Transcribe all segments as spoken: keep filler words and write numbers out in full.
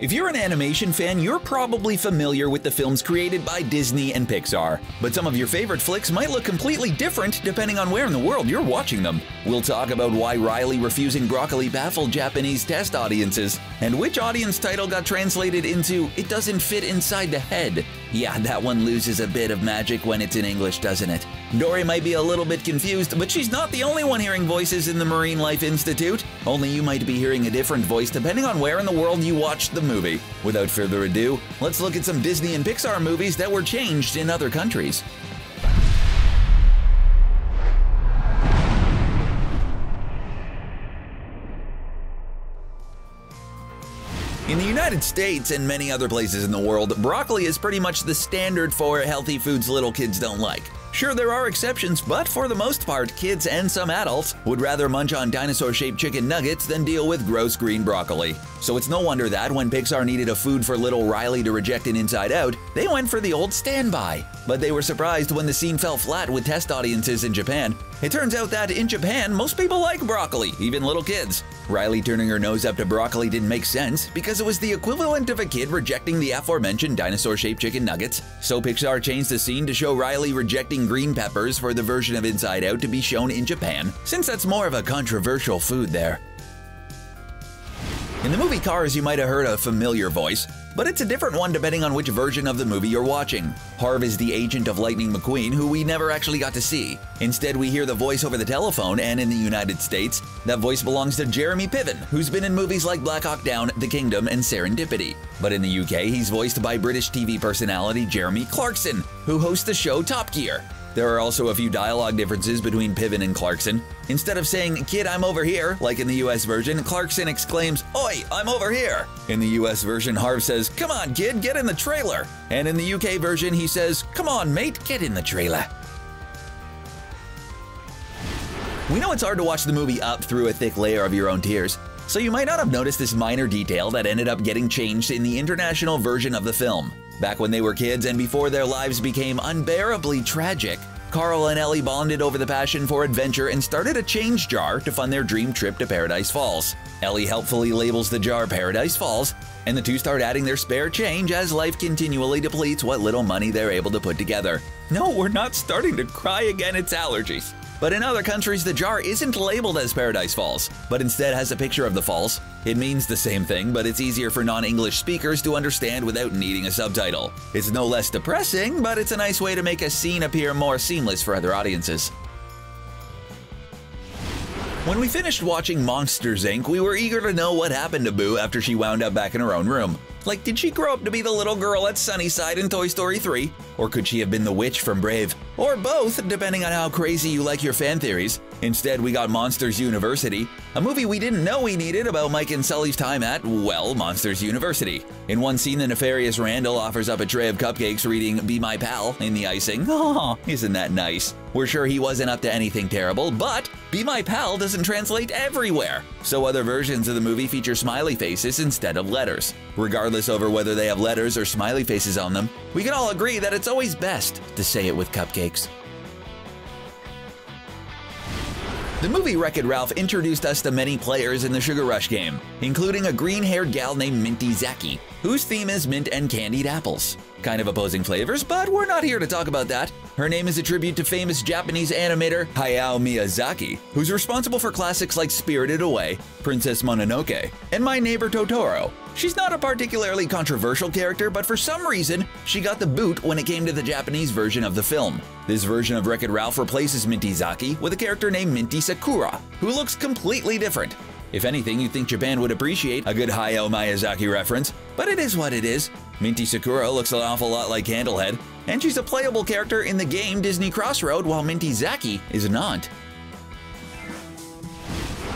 If you're an animation fan, you're probably familiar with the films created by Disney and Pixar, but some of your favorite flicks might look completely different depending on where in the world you're watching them. We'll talk about why Riley refusing broccoli baffled Japanese test audiences, and which audience title got translated into "It doesn't fit inside the head." Yeah, that one loses a bit of magic when it's in English, doesn't it? Dory might be a little bit confused, but she's not the only one hearing voices in the Marine Life Institute. Only you might be hearing a different voice depending on where in the world you watched the movie. Without further ado, let's look at some Disney and Pixar movies that were changed in other countries. In the United States and many other places in the world, broccoli is pretty much the standard for healthy foods little kids don't like. Sure, there are exceptions, but for the most part, kids and some adults would rather munch on dinosaur-shaped chicken nuggets than deal with gross green broccoli. So it's no wonder that when Pixar needed a food for little Riley to reject in Inside Out, they went for the old standby. But they were surprised when the scene fell flat with test audiences in Japan. It turns out that in Japan, most people like broccoli, even little kids. Riley turning her nose up to broccoli didn't make sense because it was the equivalent of a kid rejecting the aforementioned dinosaur-shaped chicken nuggets. So Pixar changed the scene to show Riley rejecting green peppers for the version of Inside Out to be shown in Japan, since that's more of a controversial food there. In the movie Cars, you might have heard a familiar voice, but it's a different one depending on which version of the movie you're watching. Harv is the agent of Lightning McQueen, who we never actually got to see. Instead, we hear the voice over the telephone, and in the United States, that voice belongs to Jeremy Piven, who's been in movies like Black Hawk Down, The Kingdom, and Serendipity. But in the U K, he's voiced by British T V personality Jeremy Clarkson, who hosts the show Top Gear. There are also a few dialogue differences between Piven and Clarkson. Instead of saying, "Kid, I'm over here," like in the U S version, Clarkson exclaims, "Oi, I'm over here." In the U S version, Harv says, "Come on, kid, get in the trailer." And in the U K version, he says, "Come on, mate, get in the trailer." We know it's hard to watch the movie Up through a thick layer of your own tears, so you might not have noticed this minor detail that ended up getting changed in the international version of the film. Back when they were kids and before their lives became unbearably tragic, Carl and Ellie bonded over the passion for adventure and started a change jar to fund their dream trip to Paradise Falls. Ellie helpfully labels the jar Paradise Falls, and the two start adding their spare change as life continually depletes what little money they're able to put together. No, we're not starting to cry again, it's allergies. But in other countries, the jar isn't labeled as Paradise Falls, but instead has a picture of the falls. It means the same thing, but it's easier for non-English speakers to understand without needing a subtitle. It's no less depressing, but it's a nice way to make a scene appear more seamless for other audiences. When we finished watching Monsters, Incorporated, we were eager to know what happened to Boo after she wound up back in her own room. Like, did she grow up to be the little girl at Sunnyside in Toy Story three? Or could she have been the witch from Brave? Or both, depending on how crazy you like your fan theories. Instead, we got Monsters University, a movie we didn't know we needed about Mike and Sully's time at, well, Monsters University. In one scene, the nefarious Randall offers up a tray of cupcakes reading "Be My Pal" in the icing. Aw, isn't that nice? We're sure he wasn't up to anything terrible, but "Be My Pal" doesn't translate everywhere, so other versions of the movie feature smiley faces instead of letters. Regardless over whether they have letters or smiley faces on them, we can all agree that it's always best to say it with cupcakes. The movie Wreck-It Ralph introduced us to many players in the Sugar Rush game, including a green-haired gal named Minty Sakura, whose theme is mint and candied apples. Kind of opposing flavors, but we're not here to talk about that. Her name is a tribute to famous Japanese animator Hayao Miyazaki, who's responsible for classics like Spirited Away, Princess Mononoke, and My Neighbor Totoro. She's not a particularly controversial character, but for some reason, she got the boot when it came to the Japanese version of the film. This version of Wreck-It Ralph replaces Minty Sakura with a character named Minty Sakura, who looks completely different. If anything, you'd think Japan would appreciate a good Hayao Miyazaki reference, but it is what it is. Minty Sakura looks an awful lot like Candlehead, and she's a playable character in the game Disney Crossroad, while Minty Sakura is not.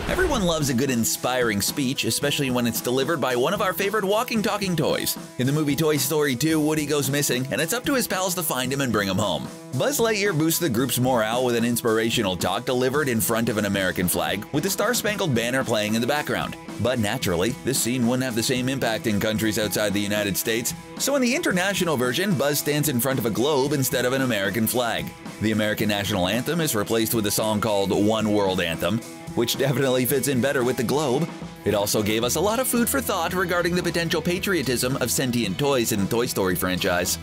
Everyone loves a good inspiring speech, especially when it's delivered by one of our favorite walking talking toys. In the movie Toy Story two, Woody goes missing, and it's up to his pals to find him and bring him home. Buzz Lightyear boosts the group's morale with an inspirational talk delivered in front of an American flag, with the Star-Spangled Banner playing in the background. But naturally, this scene wouldn't have the same impact in countries outside the United States, so in the international version, Buzz stands in front of a globe instead of an American flag. The American national anthem is replaced with a song called One World Anthem, which definitely fits in better with the globe. It also gave us a lot of food for thought regarding the potential patriotism of sentient toys in the Toy Story franchise.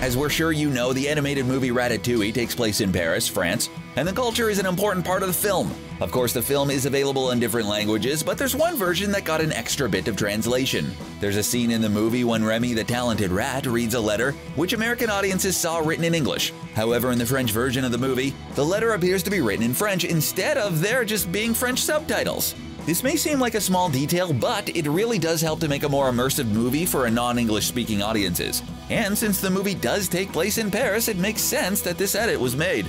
As we're sure you know, the animated movie Ratatouille takes place in Paris, France, and the culture is an important part of the film. Of course, the film is available in different languages, but there's one version that got an extra bit of translation. There's a scene in the movie when Remy the Talented Rat reads a letter, which American audiences saw written in English. However, in the French version of the movie, the letter appears to be written in French instead of there just being French subtitles. This may seem like a small detail, but it really does help to make a more immersive movie for a non-English speaking audiences. And since the movie does take place in Paris, it makes sense that this edit was made.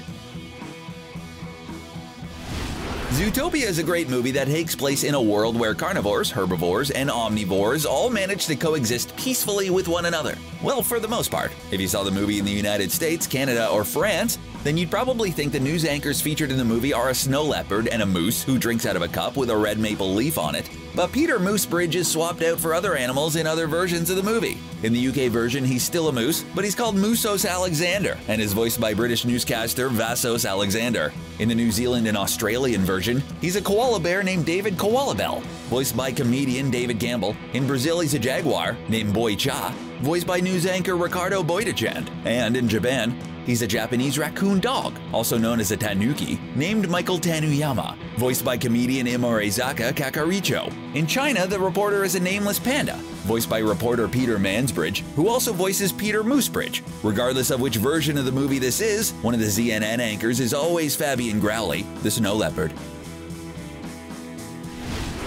Zootopia is a great movie that takes place in a world where carnivores, herbivores, and omnivores all manage to coexist peacefully with one another. Well, for the most part. If you saw the movie in the United States, Canada, or France, then you'd probably think the news anchors featured in the movie are a snow leopard and a moose who drinks out of a cup with a red maple leaf on it, but Peter Moosebridge is swapped out for other animals in other versions of the movie. In the U K version, he's still a moose, but he's called Moosos Alexander and is voiced by British newscaster Vassos Alexander. In the New Zealand and Australian version, he's a koala bear named David Koalabell, voiced by comedian David Campbell. In Brazil, he's a jaguar named Boy Cha, voiced by news anchor Ricardo Boydechand, and in Japan, he's a Japanese raccoon dog, also known as a tanuki, named Michael Tanuyama, voiced by comedian Imorizaka Kakaricho. In China, the reporter is a nameless panda, voiced by reporter Peter Mansbridge, who also voices Peter Moosebridge. Regardless of which version of the movie this is, one of the Z N N anchors is always Fabian Growley, the snow leopard.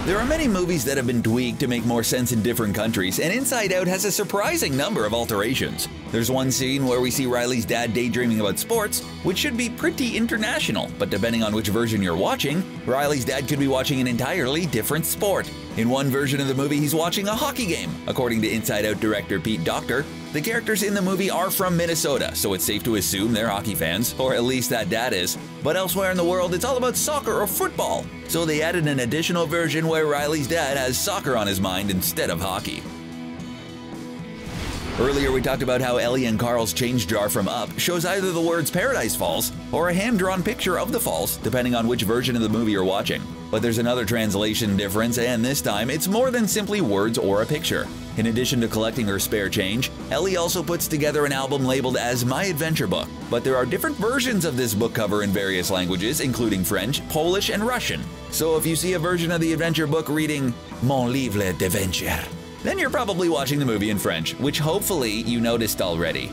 There are many movies that have been tweaked to make more sense in different countries, and Inside Out has a surprising number of alterations. There's one scene where we see Riley's dad daydreaming about sports, which should be pretty international, but depending on which version you're watching, Riley's dad could be watching an entirely different sport. In one version of the movie, he's watching a hockey game. According to Inside Out director Pete Docter, the characters in the movie are from Minnesota, so it's safe to assume they're hockey fans, or at least that dad is. But elsewhere in the world, it's all about soccer or football, so they added an additional version where Riley's dad has soccer on his mind instead of hockey. Earlier, we talked about how Ellie and Carl's change jar from Up shows either the words Paradise Falls or a hand-drawn picture of the falls, depending on which version of the movie you're watching. But there's another translation difference, and this time it's more than simply words or a picture. In addition to collecting her spare change, Ellie also puts together an album labeled as My Adventure Book. But there are different versions of this book cover in various languages, including French, Polish, and Russian. So if you see a version of the adventure book reading Mon Livre d'Adventure, then you're probably watching the movie in French, which hopefully you noticed already.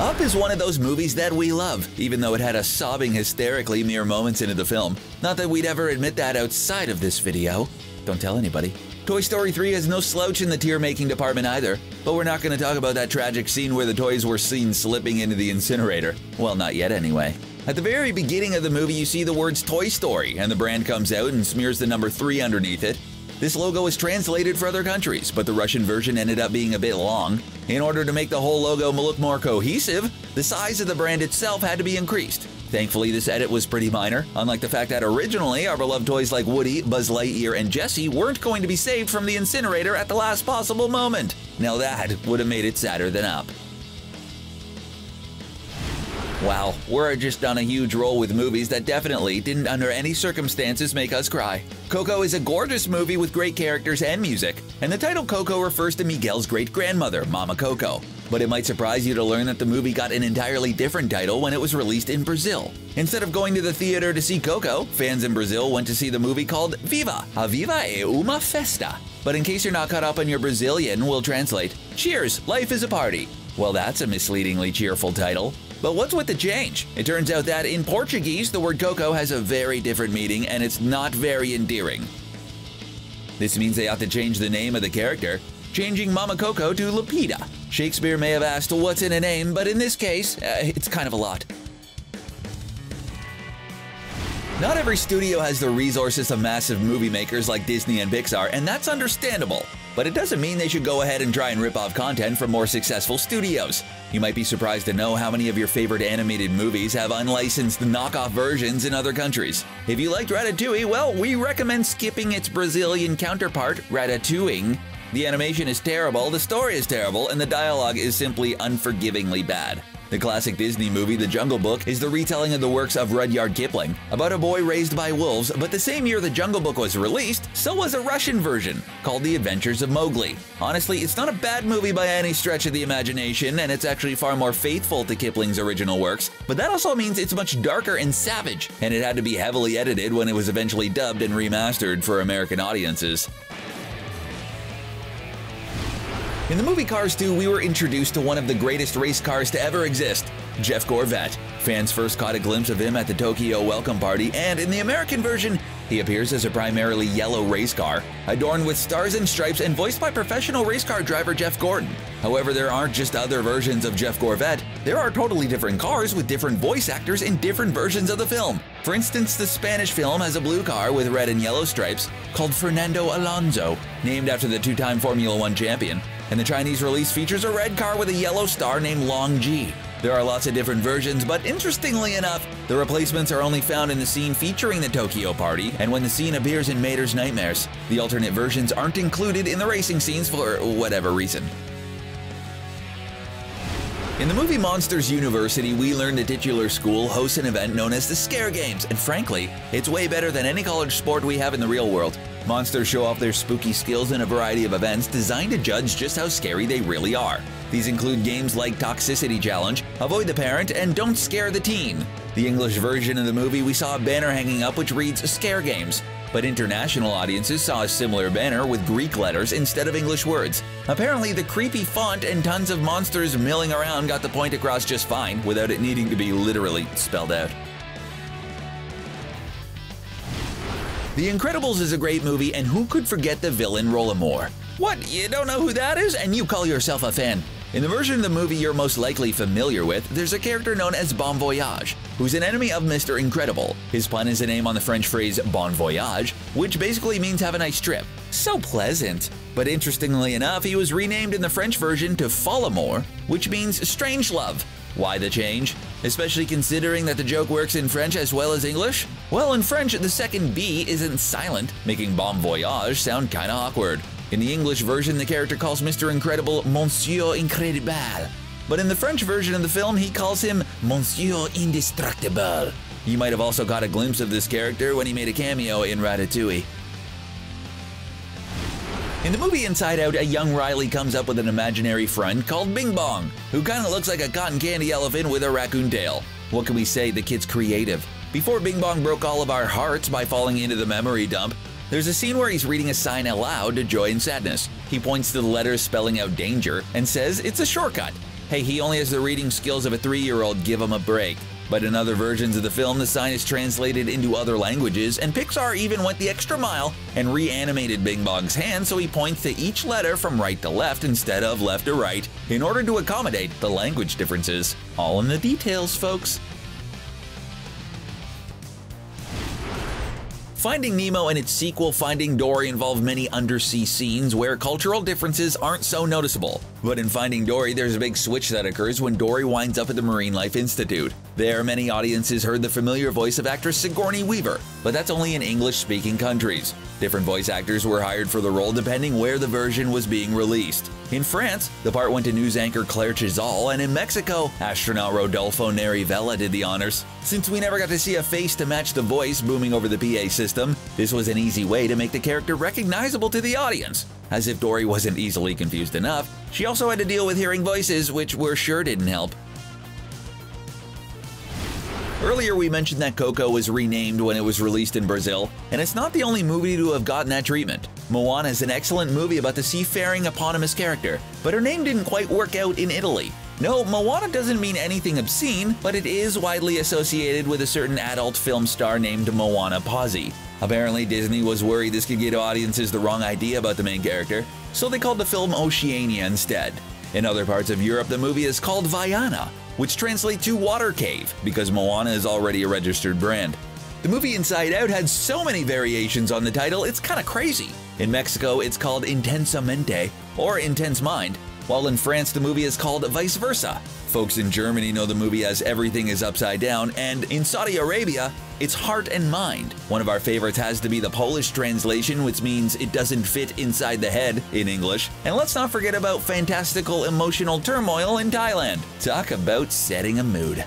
Up is one of those movies that we love, even though it had us sobbing hysterically mere moments into the film. Not that we'd ever admit that outside of this video. Don't tell anybody. Toy Story three has no slouch in the tear-making department either, but we're not going to talk about that tragic scene where the toys were seen slipping into the incinerator. Well, not yet anyway. At the very beginning of the movie, you see the words Toy Story, and the brand comes out and smears the number three underneath it. This logo is translated for other countries, but the Russian version ended up being a bit long. In order to make the whole logo look more cohesive, the size of the brand itself had to be increased. Thankfully, this edit was pretty minor, unlike the fact that originally our beloved toys like Woody, Buzz Lightyear, and Jessie weren't going to be saved from the incinerator at the last possible moment. Now that would have made it sadder than Up. Wow, we're just on a huge roll with movies that definitely didn't under any circumstances make us cry. Coco is a gorgeous movie with great characters and music, and the title Coco refers to Miguel's great-grandmother, Mama Coco. But it might surprise you to learn that the movie got an entirely different title when it was released in Brazil. Instead of going to the theater to see Coco, fans in Brazil went to see the movie called Viva, a Viva é uma Festa. But in case you're not caught up on your Brazilian, we'll translate, Cheers, life is a party. Well, that's a misleadingly cheerful title. But what's with the change? It turns out that in Portuguese, the word Coco has a very different meaning, and it's not very endearing. This means they ought to change the name of the character, changing Mama Coco to Lupita. Shakespeare may have asked what's in a name, but in this case, uh, it's kind of a lot. Not every studio has the resources of massive movie makers like Disney and Pixar, and that's understandable. But it doesn't mean they should go ahead and try and rip off content from more successful studios. You might be surprised to know how many of your favorite animated movies have unlicensed knockoff versions in other countries. If you liked Ratatouille, well, we recommend skipping its Brazilian counterpart, Ratatouille. The animation is terrible, the story is terrible, and the dialogue is simply unforgivingly bad. The classic Disney movie The Jungle Book is the retelling of the works of Rudyard Kipling about a boy raised by wolves, but the same year The Jungle Book was released, so was a Russian version called The Adventures of Mowgli. Honestly, it's not a bad movie by any stretch of the imagination, and it's actually far more faithful to Kipling's original works, but that also means it's much darker and savage, and it had to be heavily edited when it was eventually dubbed and remastered for American audiences. In the movie Cars two, we were introduced to one of the greatest race cars to ever exist, Jeff Corvette. Fans first caught a glimpse of him at the Tokyo welcome party, and in the American version, he appears as a primarily yellow race car, adorned with stars and stripes and voiced by professional race car driver Jeff Gordon. However, there aren't just other versions of Jeff Corvette, there are totally different cars with different voice actors in different versions of the film. For instance, the Spanish film has a blue car with red and yellow stripes called Fernando Alonso, named after the two-time Formula One champion. And the Chinese release features a red car with a yellow star named Long Ji. There are lots of different versions, but interestingly enough, the replacements are only found in the scene featuring the Tokyo party and when the scene appears in Mater's Nightmares. The alternate versions aren't included in the racing scenes for whatever reason. In the movie Monsters University, we learn the titular school hosts an event known as the Scare Games, and frankly, it's way better than any college sport we have in the real world. Monsters show off their spooky skills in a variety of events designed to judge just how scary they really are. These include games like Toxicity Challenge, Avoid the Parent, and Don't Scare the Teen. The English version of the movie, we saw a banner hanging up which reads Scare Games, but international audiences saw a similar banner with Greek letters instead of English words. Apparently, the creepy font and tons of monsters milling around got the point across just fine without it needing to be literally spelled out. The Incredibles is a great movie, and who could forget the villain Rollemore? What, you don't know who that is and you call yourself a fan? In the version of the movie you're most likely familiar with, there's a character known as Bon Voyage, who's an enemy of Mister Incredible. His pun is a name on the French phrase bon voyage, which basically means have a nice trip. So pleasant. But interestingly enough, he was renamed in the French version to Follamore, which means strange love. Why the change? Especially considering that the joke works in French as well as English? Well, in French, the second B isn't silent, making Bon Voyage sound kinda awkward. In the English version, the character calls Mister Incredible Monsieur Incredible, but in the French version of the film, he calls him Monsieur Indestructible. You might have also got a glimpse of this character when he made a cameo in Ratatouille. In the movie Inside Out, a young Riley comes up with an imaginary friend called Bing Bong, who kinda looks like a cotton candy elephant with a raccoon tail. What can we say, the kid's creative. Before Bing Bong broke all of our hearts by falling into the memory dump, there's a scene where he's reading a sign aloud to Joy and Sadness. He points to the letters spelling out danger and says it's a shortcut. Hey, he only has the reading skills of a three-year-old, give him a break. But in other versions of the film, the sign is translated into other languages, and Pixar even went the extra mile and reanimated Bing Bong's hand so he points to each letter from right to left instead of left to right in order to accommodate the language differences. All in the details, folks. Finding Nemo and its sequel Finding Dory involve many undersea scenes where cultural differences aren't so noticeable. But in Finding Dory, there's a big switch that occurs when Dory winds up at the Marine Life Institute. There, many audiences heard the familiar voice of actress Sigourney Weaver, but that's only in English-speaking countries. Different voice actors were hired for the role depending where the version was being released. In France, the part went to news anchor Claire Chazal, and in Mexico, astronaut Rodolfo Nerivela did the honors. Since we never got to see a face to match the voice booming over the P A system, this was an easy way to make the character recognizable to the audience. As if Dory wasn't easily confused enough, she also had to deal with hearing voices, which were sure didn't help. Earlier we mentioned that Coco was renamed when it was released in Brazil, and it's not the only movie to have gotten that treatment. Moana is an excellent movie about the seafaring eponymous character, but her name didn't quite work out in Italy. No, Moana doesn't mean anything obscene, but it is widely associated with a certain adult film star named Moana Pozzi. Apparently, Disney was worried this could give audiences the wrong idea about the main character, so they called the film Oceania instead. In other parts of Europe, the movie is called Vaiana, which translates to Water Cave, because Moana is already a registered brand. The movie Inside Out had so many variations on the title, it's kinda crazy. In Mexico, it's called Intensamente, or Intense Mind, while in France the movie is called Vice Versa. folks in Germany know the movie as Everything is Upside Down, and in Saudi Arabia, it's Heart and Mind. One of our favorites has to be the Polish translation, which means it doesn't fit inside the head in English. And let's not forget about fantastical emotional turmoil in Thailand. Talk about setting a mood.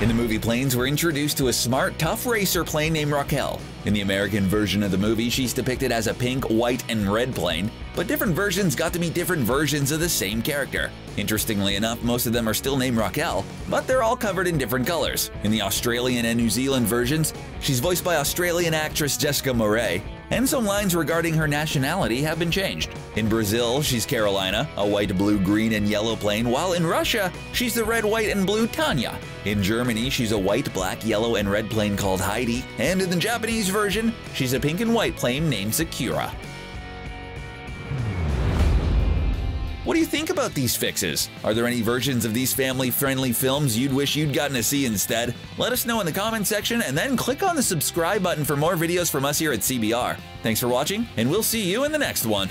In the movie Planes, we're introduced to a smart, tough racer plane named Raquel. In the American version of the movie, she's depicted as a pink, white, and red plane, but different versions got to be different versions of the same character. Interestingly enough, most of them are still named Raquel, but they're all covered in different colors. In the Australian and New Zealand versions, she's voiced by Australian actress Jessica Murray, and some lines regarding her nationality have been changed. In Brazil, she's Carolina, a white, blue, green, and yellow plane, while in Russia, she's the red, white, and blue Tanya. In Germany, she's a white, black, yellow, and red plane called Heidi, and in the Japanese version, she's a pink and white plane named Sakura. What do you think about these fixes? Are there any versions of these family-friendly films you'd wish you'd gotten to see instead? Let us know in the comment section, and then click on the subscribe button for more videos from us here at C B R. Thanks for watching, and we'll see you in the next one!